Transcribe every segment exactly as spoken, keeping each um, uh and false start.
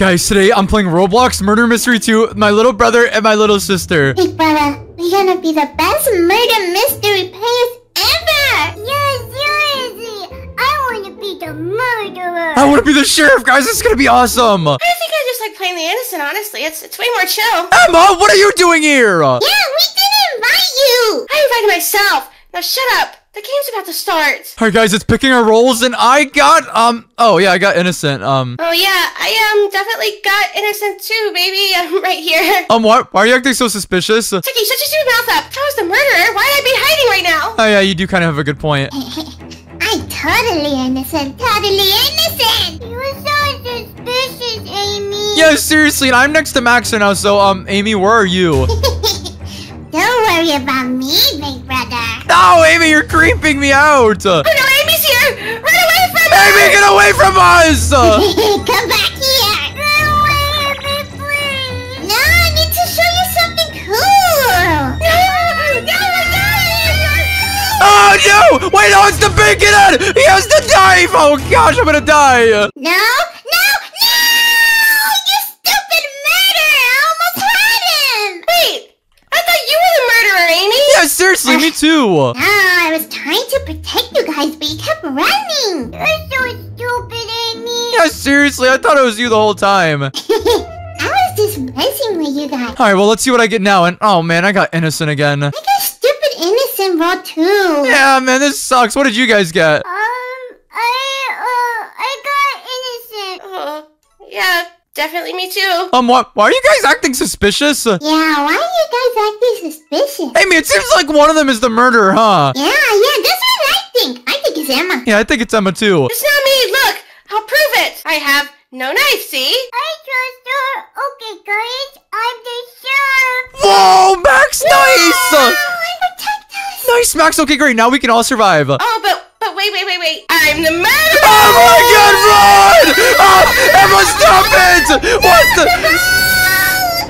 Guys, today I'm playing Roblox Murder Mystery two with my little brother and my little sister. Big brother, we're gonna be the best murder mystery players ever! Yeah, seriously! I wanna be the murderer! I wanna be the sheriff, guys! This is gonna be awesome! I think I just like playing the innocent, honestly. It's it's way more chill. Emma, what are you doing here? Yeah, we didn't invite you! I invited myself! Now shut up! The game's about to start. All right, guys, it's picking our roles, and I got, um, oh, yeah, I got innocent, um. Oh, yeah, I, um, definitely got innocent, too, baby, um, right here. Um, what? Why are you acting so suspicious? Techy, shut your stupid mouth up. If I was the murderer, why would I be hiding right now? Oh, yeah, you do kind of have a good point. I'm totally innocent, totally innocent. You were so suspicious, Amy. Yeah, seriously, and I'm next to Max right now, so, um, Amy, where are you? Don't worry about me, big brother. No, Amy, you're creeping me out. Oh, no, Amy's here. Run away from us. Amy, get away from us. Come back here. Run away, Amy, please. No, I need to show you something cool. No, no, no. Oh, no. Wait, no, it's the bacon. He has the knife. Oh, gosh, I'm going to die. No, no, no. You stupid murderer. I almost had him. Wait. I thought you were the murderer, Amy! Yeah, seriously, uh, me too! No, I was trying to protect you guys, but you kept running! You're so stupid, Amy! Yeah, seriously, I thought it was you the whole time! I was just messing with you guys! Alright, well, let's see what I get now, and oh man, I got innocent again. I got stupid innocent roll too! Yeah, man, this sucks. What did you guys get? Um, I, uh, I got innocent. Uh, yeah. Definitely me too. Um, what? Why are you guys acting suspicious? Yeah, why are you guys acting suspicious? Amy, it seems like one of them is the murderer, huh? Yeah, yeah, that's what I think. I think it's Emma. Yeah, I think it's Emma too. It's not me. Look, I'll prove it. I have no knife, see? I trust her. Okay, guys, I'm the sheriff. Whoa, Max, yeah, nice. Wow, I protect us. Nice, Max. Okay, great. Now we can all survive. Oh, but... But wait, wait, wait, wait. I'm the murderer! Oh my god, run! Oh, Emma, stop it! What the?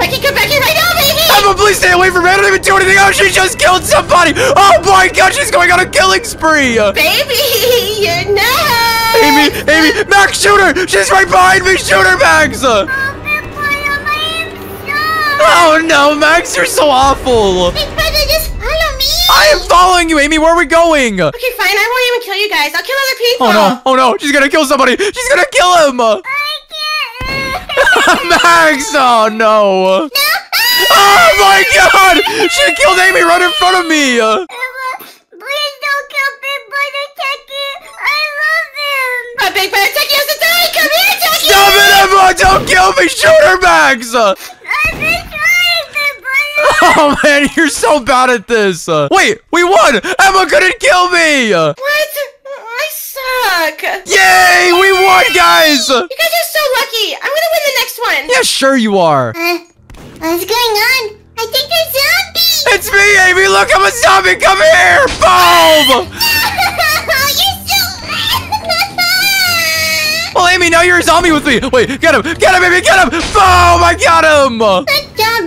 I can come back here right now, baby! Emma, please stay away from me. I don't even do anything. Oh, she just killed somebody! Oh my god, she's going on a killing spree! Baby, you're not! Amy, Amy, Max, shoot her! She's right behind me! Shoot her, Max! Oh, oh no, Max, you're so awful! Big brother, just follow me! I am following you, Amy! Where are we going? Okay, fine. I won't even kill you guys. I'll kill other people! Oh no, oh no! She's gonna kill somebody! She's gonna kill him! I can't! Max! Oh no! No! Oh my god! She killed Amy right in front of me! Emma, please don't kill Big Brother Techy! I love him! Oh, Big Brother Techy has to die! Come here, Techy! Stop it, Emma! Don't kill me! Shoot her, Max! Oh man, you're so bad at this. Uh, wait, we won! Emma couldn't kill me! What? I suck. Yay! We won, guys! You guys are so lucky. I'm gonna win the next one. Yeah, sure you are. Uh, what's going on? I think there's zombies! It's me, Amy! Look, I'm a zombie! Come here! Boom! You're so well, Amy, now you're a zombie with me! Wait, get him! Get him, Amy! Get him! Boom! I got him!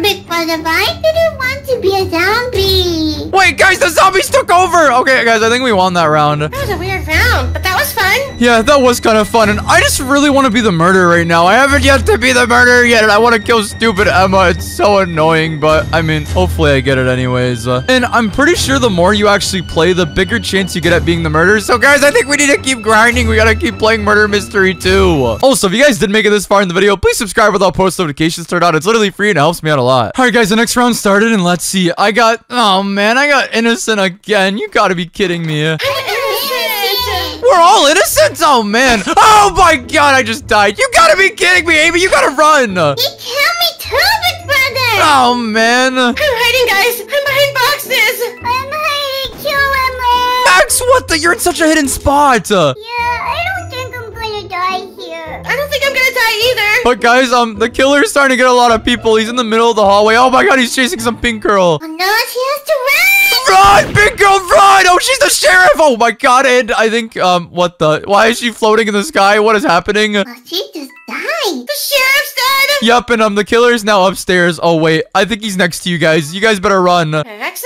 Big brother, I didn't want to be a zombie. Wait, guys, the zombies took over. Okay, guys, I think we won that round. That was a weird round, but that was fun. Yeah, that was kind of fun, and I just really want to be the murderer right now. I haven't yet to be the murderer yet, and I want to kill stupid Emma. It's so annoying, but, I mean, hopefully I get it anyways. Uh, and I'm pretty sure the more you actually play, the bigger chance you get at being the murderer. So, guys, I think we need to keep grinding. We got to keep playing Murder Mystery two. Also, if you guys did make it this far in the video, please subscribe with all post notifications turned on. It's literally free and it helps me out a lot. All right, guys, the next round started, and let's see. I got... Oh, man, I got innocent again. You gotta be kidding me. I'm innocent. We're all innocent? Oh, man. Oh, my God, I just died. You gotta be kidding me, Amy. You gotta run. You killed me too, big brother. Oh, man. I'm hiding, guys. I'm behind boxes. I'm hiding too, Emma. Max, what the... You're in such a hidden spot. Yeah, I don't think I'm gonna die here. I don't think I'm gonna either. But guys, um, the killer is starting to get a lot of people. He's in the middle of the hallway. Oh my god, he's chasing some pink girl. Oh no, she has to run! Run, pink girl, run! Oh, she's the sheriff! Oh my god, and I think, um, what the? Why is she floating in the sky? What is happening? Oh, she just died. The sheriff's dead. Yup, and um, the killer is now upstairs. Oh wait, I think he's next to you guys. You guys better run. Max,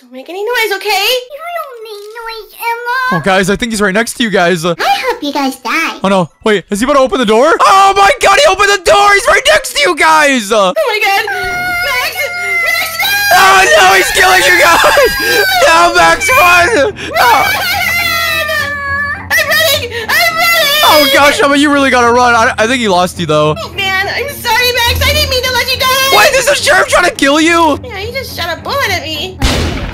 don't make any noise, okay? You don't make noise, Emma. Oh guys, I think he's right next to you guys. I hope you guys die. Oh no, wait, is he about to open the door? Oh my god, he opened the door! right next to you guys! Oh my god! Max! Max, no! Oh no, he's killing you guys! No, Max, run! Oh. I'm running! I'm running! Oh gosh, Emma, you really gotta run. I, I think he lost you though. Oh man, I'm sorry, Max. I didn't mean to let you die! Wait, is the sheriff trying to kill you? Yeah, he just shot a bullet at me.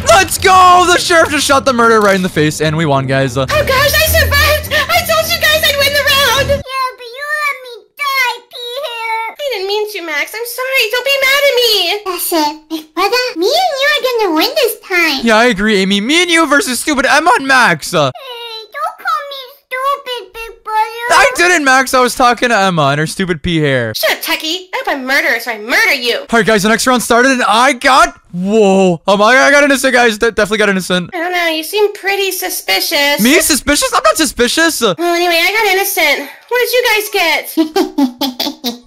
Let's go! The sheriff just shot the murderer right in the face, and we won, guys. Uh, oh gosh, I survived! I told you guys I'd win the round! Yeah, but you let me die, Peter. I didn't mean to, Max. I'm sorry. Don't be mad at me. That's it. Big brother, me and you are gonna win this time. Yeah, I agree, Amy. Me and you versus stupid Emma and Max. Uh, hey, don't call me stupid, big brother. I didn't, Max. I was talking to Emma and her stupid pea hair. Shut up, Techy. I hope I'm murderous or I murder you. All right, guys. The next round started, and I got... Whoa. Oh my god, I got innocent, guys. De definitely got innocent. I don't know. You seem pretty suspicious. Me? Suspicious? I'm not suspicious. Well, anyway, I got innocent. What did you guys get?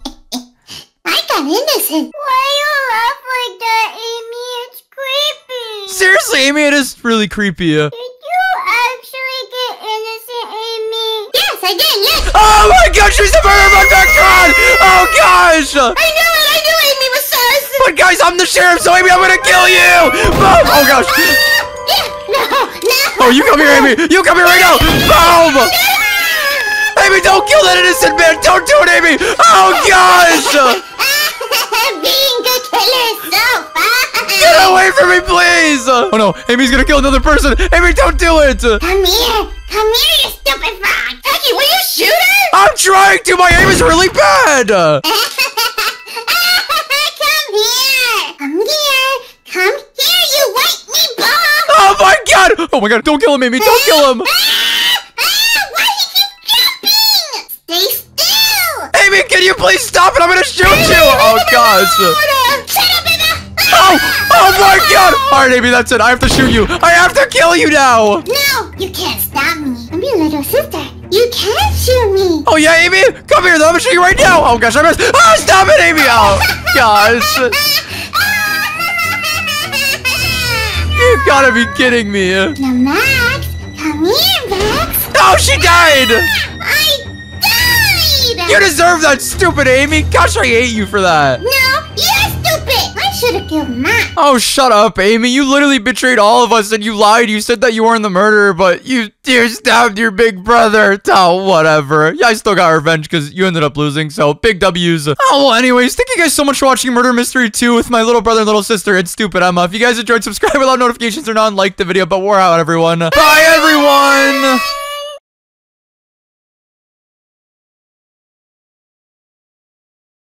I got innocent. Why you laugh like that, Amy? It's creepy. Seriously, Amy, it is really creepy. Uh. Did you actually get innocent, Amy? Yes, I did, yes. Oh my gosh, she's the murderer of my god. Oh gosh. I knew it. I knew Amy was sus. But guys, I'm the sheriff, so Amy, I'm gonna kill you! Boom! Oh gosh! No, no! Oh, you come here, Amy! You come here right now! Boom! Amy, don't kill that innocent man! Don't do it, Amy! Oh gosh! Being a killer is so fun! Get away from me, please! Oh no, Amy's gonna kill another person! Amy, don't do it! Come here! Come here, you stupid frog! Techy, will you shoot her? I'm trying to! My aim is really bad! Come here! Come here, you white meatball! Oh my god! Oh my god, don't kill him, Amy! Don't kill him! Ah, ah, why do you keep jumping? Stay still! Amy, can you please stop it? I'm gonna shoot Amy, you! Oh gosh! Shut up, Emma! Ah! Oh! Oh my god! Alright, Amy, that's it. I have to shoot you. I have to kill you now! No! You can't stop me. I'm your little sister. You can't shoot me! Oh yeah, Amy? Come here, though. I'm gonna shoot you right now! Oh gosh, I missed! Ah, stop it, Amy! Oh gosh! You gotta be kidding me. Now, Max, come here, Max. Oh, she died. I died. You deserve that, stupid Amy. Gosh, I hate you for that. No, you're stupid. I should have killed Max. Oh, shut up, Amy. You literally betrayed all of us and you lied. You said that you weren't the murderer, but you, you stabbed your big brother. Oh, whatever. Yeah, I still got revenge because you ended up losing, so big W's. Oh, well, anyways, thank you guys so much for watching Murder Mystery two with my little brother and little sister and stupid Emma. If you guys enjoyed, subscribe without notifications or not, like the video, but we're out, everyone. Bye, everyone!